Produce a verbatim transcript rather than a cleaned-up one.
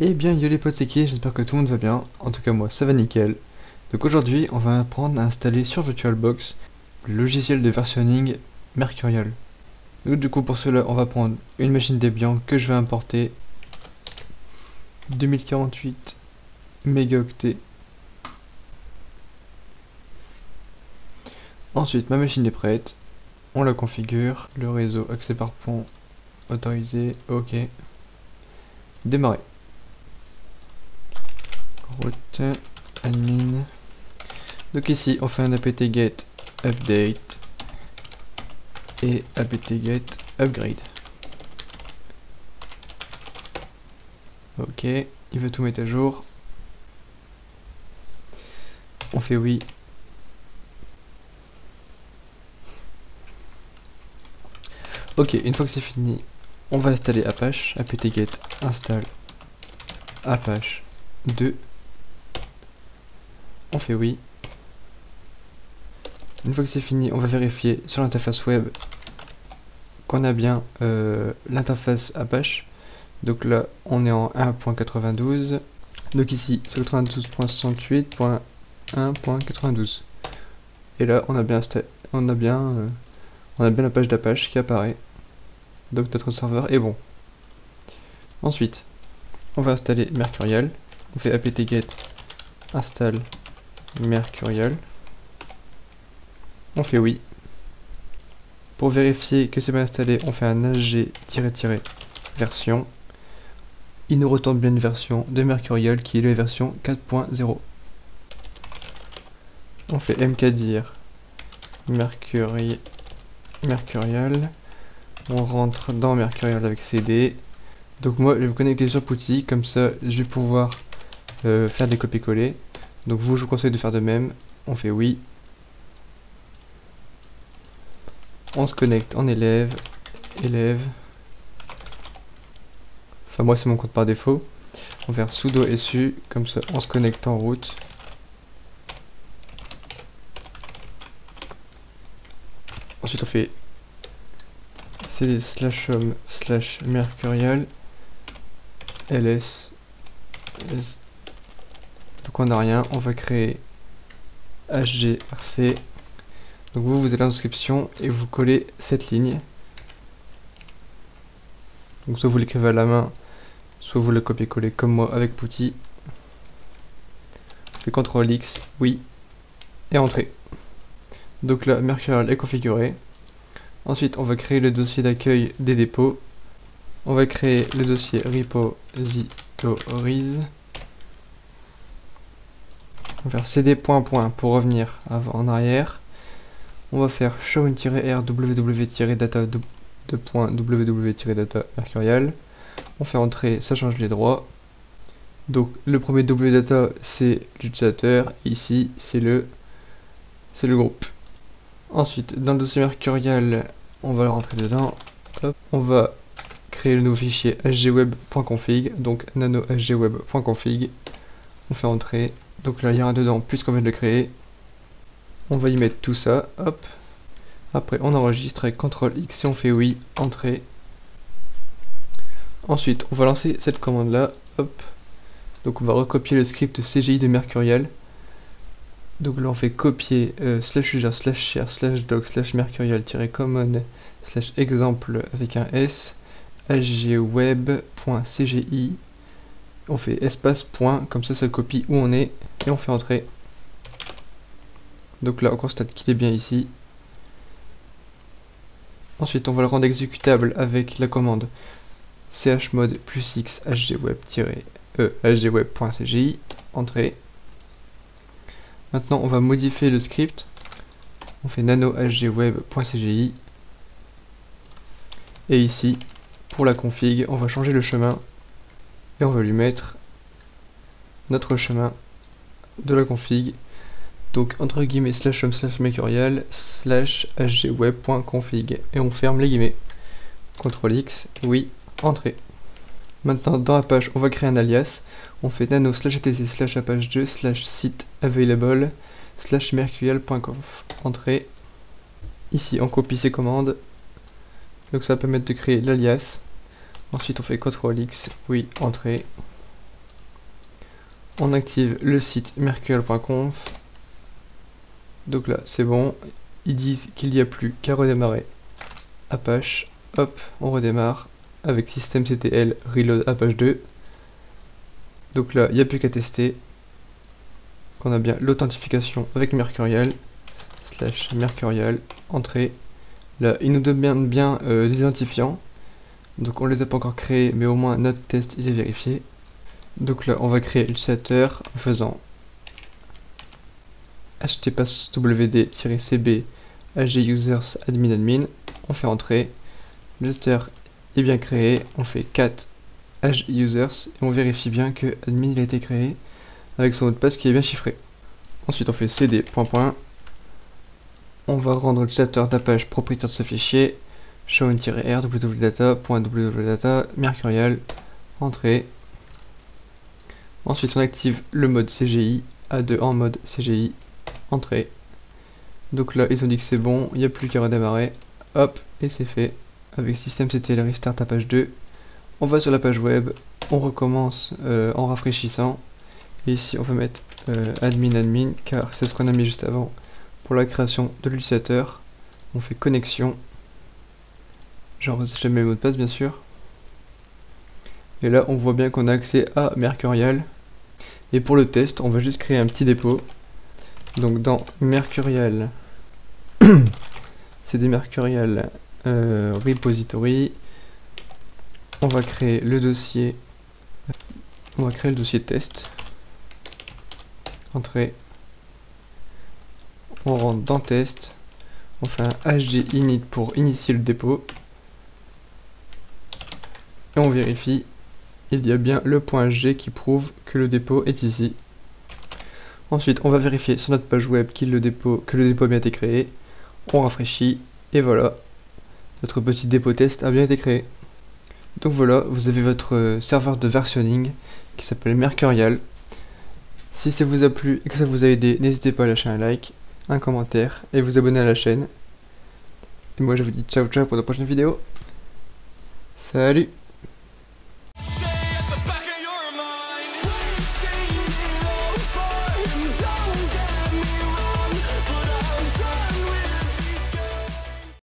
Et eh bien yo les potes, c'est qui? J'espère que tout le monde va bien, en tout cas moi ça va nickel. Donc aujourd'hui on va apprendre à installer sur VirtualBox le logiciel de versionning Mercurial. Donc du coup pour cela on va prendre une machine Debian que je vais importer, deux mille quarante-huit mégaoctets. Ensuite ma machine est prête, on la configure, le réseau accès par pont, autorisé, ok, démarrer. Route admin. Donc ici on fait un apt-get update et apt-get upgrade. Ok, il veut tout mettre à jour. On fait oui. Ok, une fois que c'est fini, on va installer Apache. Apt-get install Apache deux. On fait oui. Une fois que c'est fini, on va vérifier sur l'interface web qu'on a bien euh, l'interface Apache. Donc là, on est en un point quatre-vingt-douze. Donc ici, c'est quatre-vingt-douze point soixante-huit point un point quatre-vingt-douze. Et là, on a bien, on a bien, euh, on a bien la page d'Apache qui apparaît. Donc notre serveur est bon. Ensuite, on va installer Mercurial. On fait apt-get install Mercurial, on fait oui. Pour vérifier que c'est bien installé, on fait un hg-version. Il nous retourne bien une version de Mercurial qui est la version quatre point zéro. On fait mkdir Mercuri Mercurial, on rentre dans Mercurial avec cd. Donc moi je vais me connecter sur Putty, comme ça je vais pouvoir euh, faire des copier-coller. Donc vous, je vous conseille de faire de même. On fait oui. On se connecte en élève. Élève. Enfin moi c'est mon compte par défaut. On va faire sudo su. Comme ça on se connecte en route. Ensuite on fait cd slash home slash mercurial. Ls. S. Donc on n'a rien, on va créer hgrc. Donc vous, vous allez en description et vous collez cette ligne. Donc soit vous l'écrivez à la main, soit vous le copiez-collez comme moi avec Putty. Je fais contrôle X, oui, et entrée. Donc là, Mercurial est configuré. Ensuite, on va créer le dossier d'accueil des dépôts. On va créer le dossier repositories. On va faire cd point point pour revenir en arrière. On va faire show-r www-data deux point www-data mercurial. On fait entrer, ça change les droits. Donc le premier wdata c'est l'utilisateur, ici c'est le c'est le groupe. Ensuite dans le dossier mercurial on va le rentrer dedans. Hop. On va créer le nouveau fichier h g web point config, donc nano h g web point config. On fait entrer. Donc là il y a rien dedans puisqu'on vient de le créer. On va y mettre tout ça, hop. Après on enregistre avec contrôle X et on fait oui, entrée. Ensuite on va lancer cette commande là, hop. Donc on va recopier le script C G I de Mercurial. Donc là on fait copier euh, slash user slash share slash doc slash mercurial-common slash exemple avec un S h g web point c g i. On fait espace point, comme ça, ça copie où on est, et on fait entrer. Donc là, on constate qu'il est bien ici. Ensuite, on va le rendre exécutable avec la commande chmod plus x h g web point c g i, entrée. Maintenant, on va modifier le script. On fait nano h g web point c g i. Et ici, pour la config, on va changer le chemin. Et on va lui mettre notre chemin de la config. Donc entre guillemets slash home slash mercurial slash h g web point config. Et on ferme les guillemets. contrôle X, oui, entrée. Maintenant dans Apache on va créer un alias. On fait nano slash etc slash apache deux slash site available slash mercurial point conf. Entrée. Ici on copie ces commandes. Donc ça va permettre de créer l'alias. Ensuite on fait contrôle X, oui, entrée. on active le site mercurial point conf. Donc là c'est bon, ils disent qu'il n'y a plus qu'à redémarrer Apache. Hop, on redémarre avec systemctl reload Apache deux. Donc là il n'y a plus qu'à tester qu'on a bien l'authentification avec Mercurial slash Mercurial entrée. Là il nous demande bien euh, des identifiants, donc on les a pas encore créés mais au moins notre test il est vérifié. Donc là on va créer l'utilisateur en faisant h t pass w d tiret c b hgusers admin admin, on fait entrer, l'utilisateur est bien créé, on fait cat hgusers et on vérifie bien que admin il a été créé avec son mot de passe qui est bien chiffré. Ensuite on fait cd point point, on va rendre l'utilisateur d'Apache propriétaire de ce fichier, shown-r www.data.www.data, mercurial, entrée. Ensuite on active le mode C G I, A deux en mode C G I, entrée. Donc là ils ont dit que c'est bon, il n'y a plus qu'à redémarrer, hop, et c'est fait. Avec systemctl restart Apache deux, on va sur la page web, on recommence euh, en rafraîchissant. Et ici on va mettre euh, admin admin car c'est ce qu'on a mis juste avant pour la création de l'utilisateur. On fait connexion, j'enregistre mes mots de passe bien sûr, et là on voit bien qu'on a accès à Mercurial. Et pour le test on va juste créer un petit dépôt, donc dans Mercurial c'est des Mercurial euh, repository, on va créer le dossier on va créer le dossier test. Entrée, on rentre dans test, on fait un hginit pour initier le dépôt et on vérifie, il y a bien le point G qui prouve que le dépôt est ici. Ensuite on va vérifier sur notre page web qu'il le dépôt, que le dépôt a bien été créé, on rafraîchit et voilà, notre petit dépôt test a bien été créé. Donc voilà, vous avez votre serveur de versionning qui s'appelle Mercurial. Si ça vous a plu et que ça vous a aidé, n'hésitez pas à lâcher un like, un commentaire et vous abonner à la chaîne. Et moi je vous dis ciao ciao pour de prochaines vidéos. Salut!